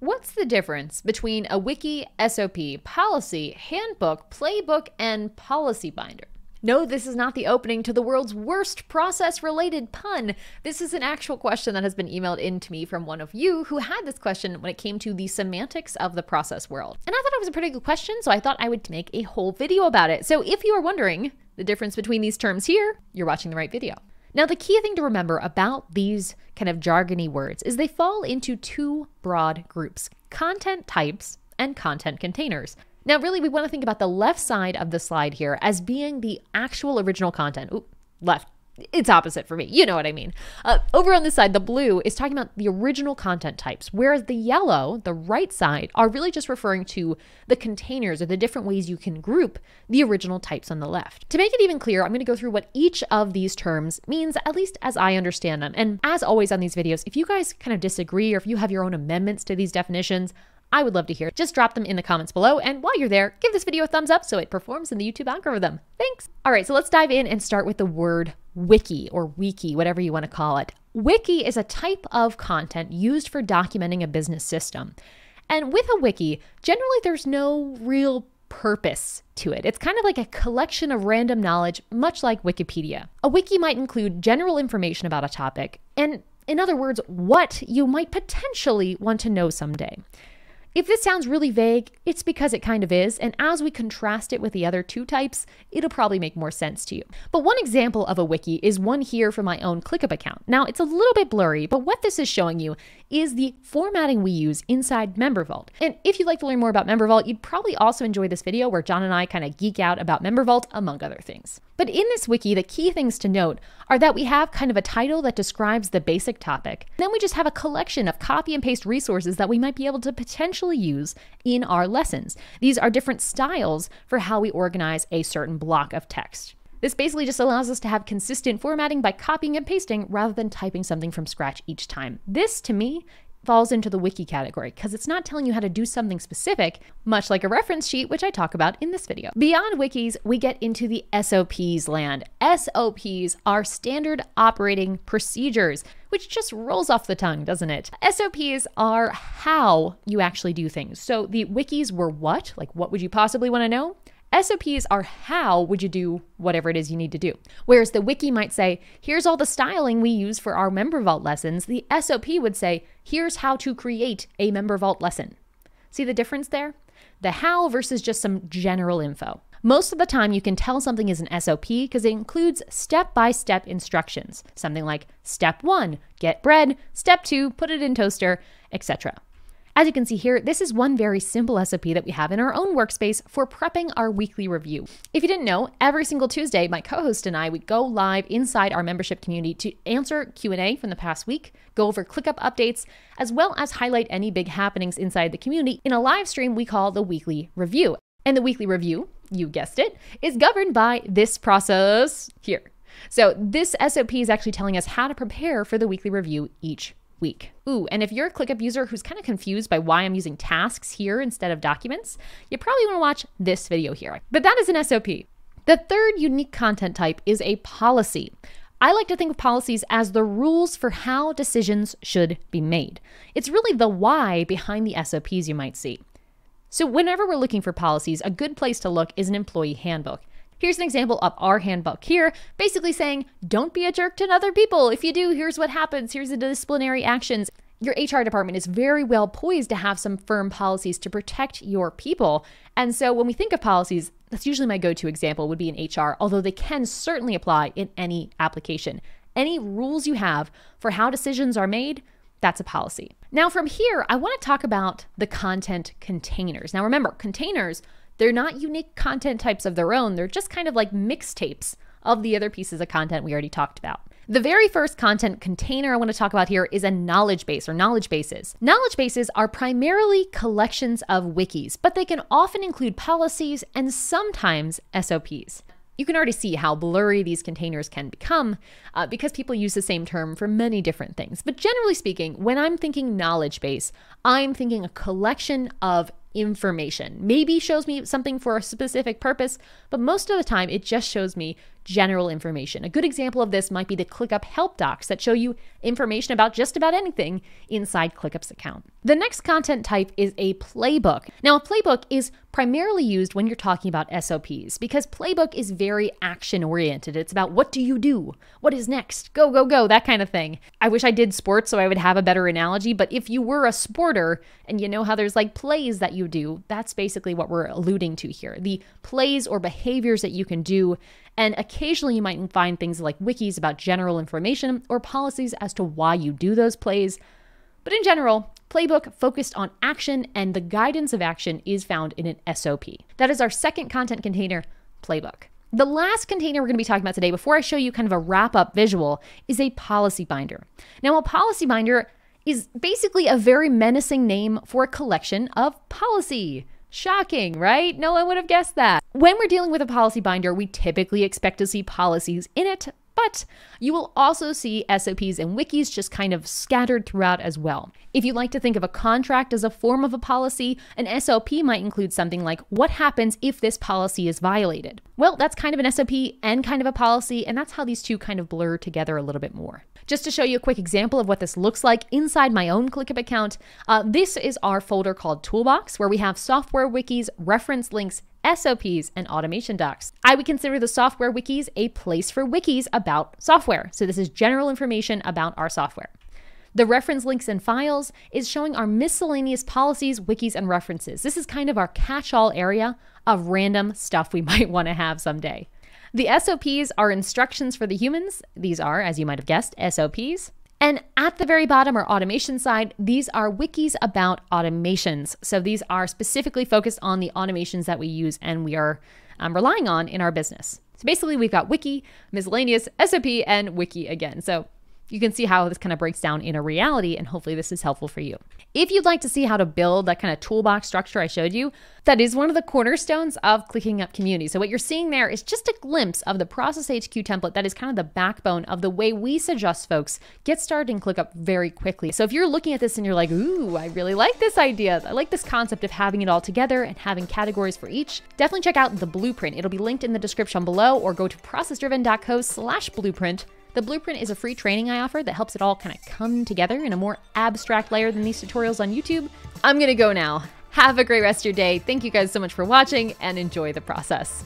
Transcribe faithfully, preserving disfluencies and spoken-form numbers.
What's the difference between a wiki, S O P, policy, handbook, playbook, and policy binder? No, this is not the opening to the world's worst process-related pun. This is an actual question that has been emailed in to me from one of you who had this question when it came to the semantics of the process world. And I thought it was a pretty good question, so I thought I would make a whole video about it. So if you are wondering the difference between these terms here, you're watching the right video. Now, the key thing to remember about these kind of jargony words is they fall into two broad groups: content types and content containers. Now, really, we want to think about the left side of the slide here as being the actual original content. Ooh, left. It's opposite for me. You know what I mean. Uh, over on this side, the blue is talking about the original content types, whereas the yellow, the right side, are really just referring to the containers or the different ways you can group the original types on the left. To make it even clearer, I'm going to go through what each of these terms means, at least as I understand them. And as always on these videos, if you guys kind of disagree or if you have your own amendments to these definitions, I would love to hear it. Just drop them in the comments below. And while you're there, give this video a thumbs up so it performs in the YouTube algorithm. Thanks. All right, so let's dive in and start with the word wiki or wiki, whatever you want to call it. Wiki is a type of content used for documenting a business system. And with a wiki, generally there's no real purpose to it. It's kind of like a collection of random knowledge, much like Wikipedia. A wiki might include general information about a topic, and in other words, what you might potentially want to know someday. If this sounds really vague, it's because it kind of is, and as we contrast it with the other two types, it'll probably make more sense to you. But one example of a wiki is one here from my own ClickUp account. Now, it's a little bit blurry, but what this is showing you is the formatting we use inside MemberVault. And if you'd like to learn more about MemberVault, you'd probably also enjoy this video where John and I kind of geek out about MemberVault, among other things. But in this wiki, the key things to note are that we have kind of a title that describes the basic topic. Then we just have a collection of copy and paste resources that we might be able to potentially use in our lessons. These are different styles for how we organize a certain block of text. This basically just allows us to have consistent formatting by copying and pasting rather than typing something from scratch each time. This, to me, falls into the wiki category because it's not telling you how to do something specific, much like a reference sheet, which I talk about in this video. Beyond wikis, we get into the S O Ps land. S O Ps are standard operating procedures, which just rolls off the tongue, doesn't it? S O Ps are how you actually do things. So the wikis were what? Like, what would you possibly want to know? S O Ps are how would you do whatever it is you need to do. Whereas the wiki might say, here's all the styling we use for our MemberVault lessons, the S O P would say, here's how to create a MemberVault lesson. See the difference there? The how versus just some general info. Most of the time you can tell something is an S O P because it includes step-by-step instructions. Something like step one, get bread, step two, put it in toaster, et cetera. As you can see here, this is one very simple S O P that we have in our own workspace for prepping our weekly review. If you didn't know, every single Tuesday, my co-host and I would go live inside our membership community to answer Q and A from the past week, go over ClickUp updates, as well as highlight any big happenings inside the community in a live stream we call the weekly review. And the weekly review, you guessed it, is governed by this process here. So this S O P is actually telling us how to prepare for the weekly review each week. Ooh, and if you're a ClickUp user who's kind of confused by why I'm using tasks here instead of documents, you probably want to watch this video here. But that is an S O P. The third unique content type is a policy. I like to think of policies as the rules for how decisions should be made. It's really the why behind the S O Ps you might see. So whenever we're looking for policies, a good place to look is an employee handbook. Here's an example of our handbook here, basically saying, don't be a jerk to other people. If you do, here's what happens. Here's the disciplinary actions. Your H R department is very well poised to have some firm policies to protect your people. And so when we think of policies, that's usually my go-to example would be in H R, although they can certainly apply in any application. Any rules you have for how decisions are made, that's a policy. Now from here, I want to talk about the content containers. Now remember, containers, they're not unique content types of their own. They're just kind of like mixtapes of the other pieces of content we already talked about. The very first content container I want to talk about here is a knowledge base or knowledge bases. Knowledge bases are primarily collections of wikis, but they can often include policies and sometimes S O Ps. You can already see how blurry these containers can become uh, because people use the same term for many different things. But generally speaking, when I'm thinking knowledge base, I'm thinking a collection of information. Maybe shows me something for a specific purpose, but most of the time it just shows me general information. A good example of this might be the ClickUp help docs that show you information about just about anything inside ClickUp's account. The next content type is a playbook. Now, a playbook is primarily used when you're talking about S O Ps because playbook is very action-oriented. It's about what do you do? What is next? Go, go, go, that kind of thing. I wish I did sports so I would have a better analogy, but if you were a sporter and you know how there's like plays that you do, that's basically what we're alluding to here. The plays or behaviors that you can do. And occasionally you might find things like wikis about general information or policies as to why you do those plays. But in general, playbook focused on action and the guidance of action is found in an S O P. That is our second content container, playbook. The last container we're going to be talking about today, before I show you kind of a wrap-up visual, is a policy binder. Now, a policy binder is basically a very menacing name for a collection of policy. Shocking, right? No one would have guessed that. When we're dealing with a policy binder, we typically expect to see policies in it, but you will also see S O Ps and wikis just kind of scattered throughout as well. If you like to think of a contract as a form of a policy, an S O P might include something like what happens if this policy is violated. Well, that's kind of an S O P and kind of a policy, and that's how these two kind of blur together a little bit more. Just to show you a quick example of what this looks like inside my own ClickUp account, uh, this is our folder called Toolbox, where we have software wikis, reference links, S O Ps, and automation docs. I would consider the software wikis a place for wikis about software. So this is general information about our software. The reference links and files is showing our miscellaneous policies, wikis, and references. This is kind of our catch-all area of random stuff we might want to have someday. The S O Ps are instructions for the humans. These are, as you might have guessed, S O Ps. And at the very bottom, our automation side, these are wikis about automations. So these are specifically focused on the automations that we use and we are um, relying on in our business. So basically we've got wiki, miscellaneous, S O P, and wiki again. So you can see how this kind of breaks down in a reality, and hopefully this is helpful for you. If you'd like to see how to build that kind of toolbox structure I showed you, that is one of the cornerstones of ClickUp Community. So what you're seeing there is just a glimpse of the Process H Q template that is kind of the backbone of the way we suggest folks get started in ClickUp very quickly. So if you're looking at this and you're like, ooh, I really like this idea. I like this concept of having it all together and having categories for each. Definitely check out the blueprint. It'll be linked in the description below, or go to processdriven.co slash blueprint. The blueprint is a free training I offer that helps it all kind of come together in a more abstract layer than these tutorials on YouTube. I'm gonna go now. Have a great rest of your day. Thank you guys so much for watching, and enjoy the process.